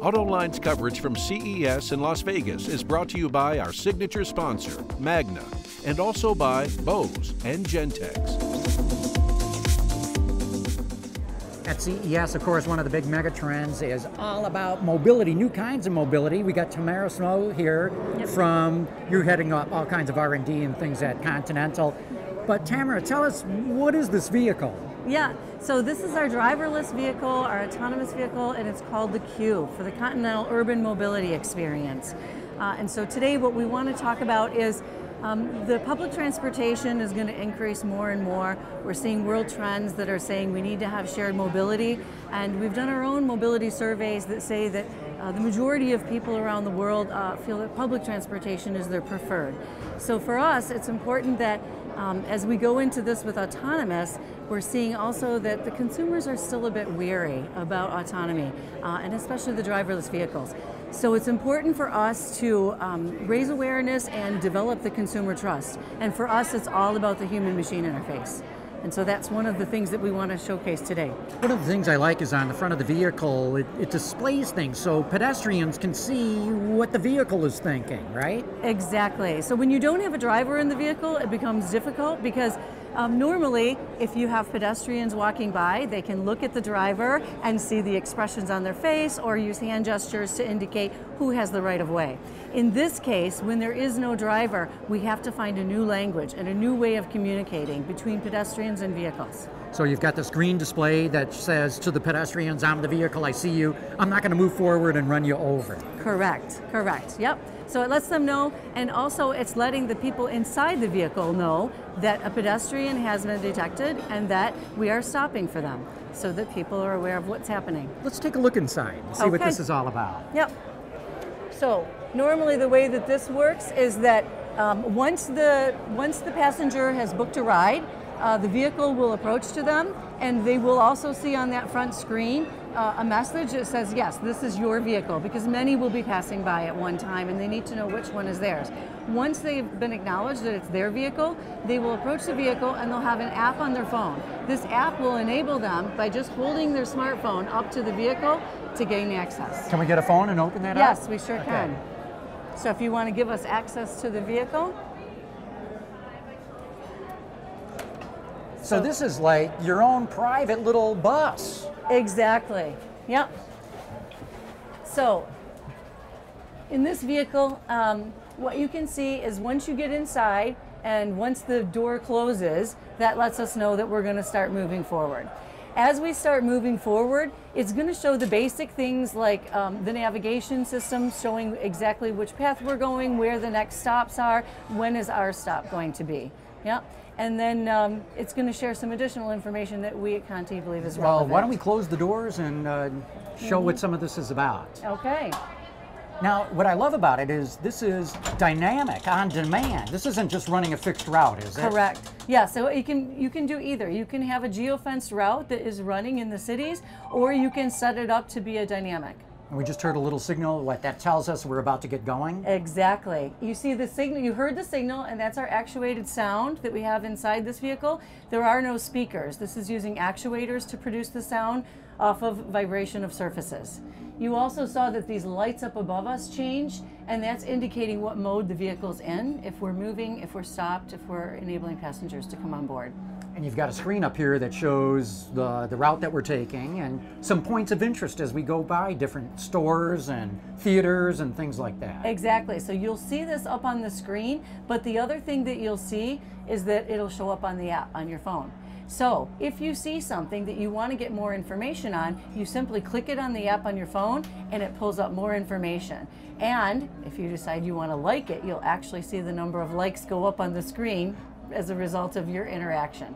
AutoLine's coverage from CES in Las Vegas is brought to you by our signature sponsor, Magna, and also by Bose and Gentex. At CES, of course, one of the big mega trends is all about mobility, new kinds of mobility. We got Tamara Snow here from, you're heading up all kinds of R&D and things at Continental. But Tamara, tell us, what is this vehicle? Yeah, so this is our driverless vehicle, our autonomous vehicle, and it's called the Q for the Continental Urban Mobility Experience. And so today what we want to talk about is the public transportation is going to increase more and more. We're seeing world trends that are saying we need to have shared mobility, and we've done our own mobility surveys that say that the majority of people around the world feel that public transportation is their preferred. So for us, it's important that as we go into this with autonomous, we're seeing also that the consumers are still a bit weary about autonomy, and especially the driverless vehicles. So it's important for us to raise awareness and develop the consumer trust. And for us, it's all about the human-machine interface. And so that's one of the things that we want to showcase today. One of the things I like is on the front of the vehicle, it displays things so pedestrians can see what the vehicle is thinking, right? Exactly. So when you don't have a driver in the vehicle, it becomes difficult because normally, if you have pedestrians walking by, they can look at the driver and see the expressions on their face or use hand gestures to indicate who has the right of way. In this case, when there is no driver, we have to find a new language and a new way of communicating between pedestrians and vehicles. So you've got this green display that says to the pedestrians, I'm the vehicle, I see you, I'm not going to move forward and run you over. Correct, correct, yep. So it lets them know, and also it's letting the people inside the vehicle know that a pedestrian has been detected and that we are stopping for them so that people are aware of what's happening. Let's take a look inside and see what this is all about. Yep. So normally the way that this works is that once the passenger has booked a ride, the vehicle will approach to them, and they will also see on that front screen a message that says, yes, this is your vehicle, because many will be passing by at one time and they need to know which one is theirs. Once they've been acknowledged that it's their vehicle, they will approach the vehicle and they'll have an app on their phone. This app will enable them, by just holding their smartphone up to the vehicle, to gain access. Can we get a phone and open that up? Yes, we sure can. So if you want to give us access to the vehicle. So this is like your own private little bus. Exactly, yep. So in this vehicle, what you can see is once you get inside and once the door closes, that lets us know that we're going to start moving forward. As we start moving forward, it's going to show the basic things like the navigation system, showing exactly which path we're going, where the next stops are, when is our stop going to be. Yep. And then it's going to share some additional information that we at Conti believe is relevant. Well, why don't we close the doors and show what some of this is about. Okay. Now, what I love about it is this is dynamic, on demand. This isn't just running a fixed route, is it? Correct. Yeah, so you can do either. You can have a geofenced route that is running in the cities, or you can set it up to be a dynamic. And we just heard a little signal, what that tells us we're about to get going? Exactly. You see the signal, you heard the signal, and that's our actuated sound that we have inside this vehicle. There are no speakers. This is using actuators to produce the sound off of vibration of surfaces. You also saw that these lights up above us change, and that's indicating what mode the vehicle's in, if we're moving, if we're stopped, if we're enabling passengers to come on board. And you've got a screen up here that shows the route that we're taking and some points of interest as we go by different stores and theaters and things like that. Exactly. So you'll see this up on the screen, but the other thing that you'll see is that it'll show up on the app on your phone. So if you see something that you want to get more information on, you simply click it on the app on your phone and it pulls up more information. And if you decide you want to like it, you'll actually see the number of likes go up on the screen as a result of your interaction.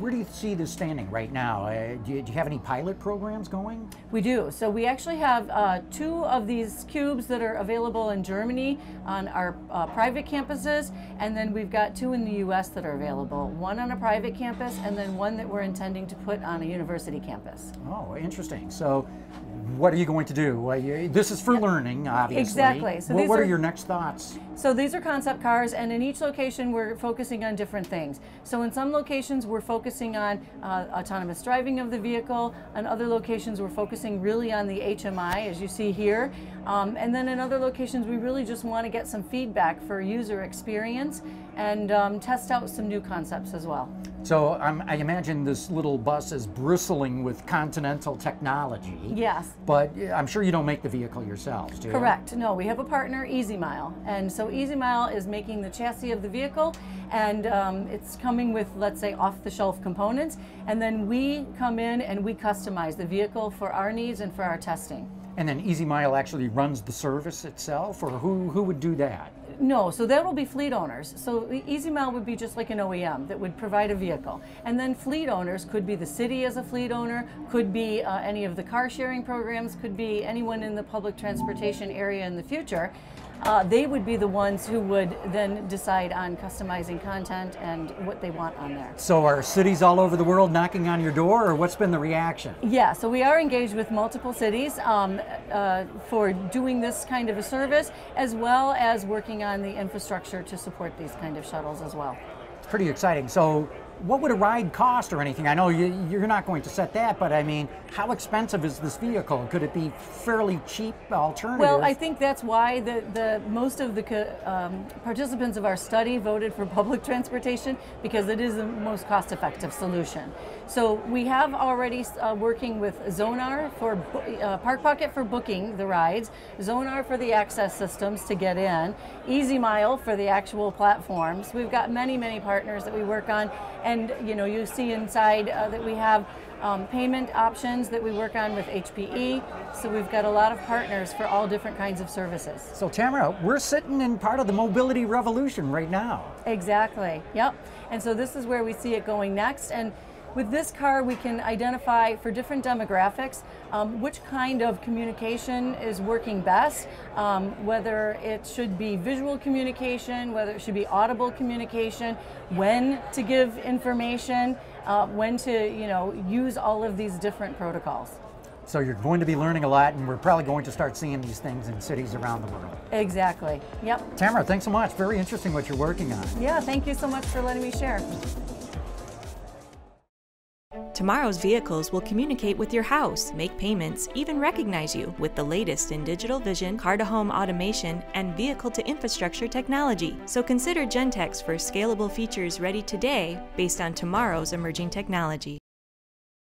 Where do you see this standing right now? Do you have any pilot programs going? We do. So we actually have two of these cubes that are available in Germany on our private campuses, and then we've got two in the US that are available. One on a private campus, and then one that we're intending to put on a university campus. Oh, interesting. So what are you going to do? Well, this is for learning, obviously. Exactly. So what are your next thoughts? So these are concept cars, and in each location we're focusing on different things. So in some locations we're focusing focusing on autonomous driving of the vehicle. In other locations, we're focusing really on the HMI, as you see here. And then in other locations, we really just want to get some feedback for user experience and test out some new concepts as well. So I imagine this little bus is bristling with Continental technology. Yes. But I'm sure you don't make the vehicle yourselves, do you? Correct. No, we have a partner, EasyMile. And so EasyMile is making the chassis of the vehicle, and it's coming with, let's say, off-the-shelf components. And then we come in and we customize the vehicle for our needs and for our testing. And then EasyMile actually runs the service itself, or who would do that? No, so that will be fleet owners. So EasyMile would be just like an OEM that would provide a vehicle. And then fleet owners could be the city as a fleet owner, could be any of the car sharing programs, could be anyone in the public transportation area in the future. They would be the ones who would then decide on customizing content and what they want on there. So are cities all over the world knocking on your door, or what's been the reaction? Yeah, so we are engaged with multiple cities for doing this kind of a service, as well as working on the infrastructure to support these kind of shuttles as well. It's pretty exciting. So what would a ride cost or anything? I know you're not going to set that, but I mean, how expensive is this vehicle? Could it be fairly cheap alternative? Well, I think that's why the most of the participants of our study voted for public transportation, because it is the most cost-effective solution. So we have already working with Zonar for Park Pocket for booking the rides, Zonar for the access systems to get in, EasyMile for the actual platforms. We've got many, many partners that we work on. And you know, you see inside that we have payment options that we work on with HPE. So we've got a lot of partners for all different kinds of services. So Tamara, we're sitting in part of the mobility revolution right now. Exactly, yep. And so this is where we see it going next. And with this car, we can identify for different demographics which kind of communication is working best, whether it should be visual communication, whether it should be audible communication, when to give information, when to, you know, use all of these different protocols. So you're going to be learning a lot, and we're probably going to start seeing these things in cities around the world. Exactly, yep. Tamara, thanks so much. Very interesting what you're working on. Yeah, thank you so much for letting me share. Tomorrow's vehicles will communicate with your house, make payments, even recognize you with the latest in digital vision, car-to-home automation, and vehicle-to-infrastructure technology. So consider Gentex for scalable features ready today based on tomorrow's emerging technology.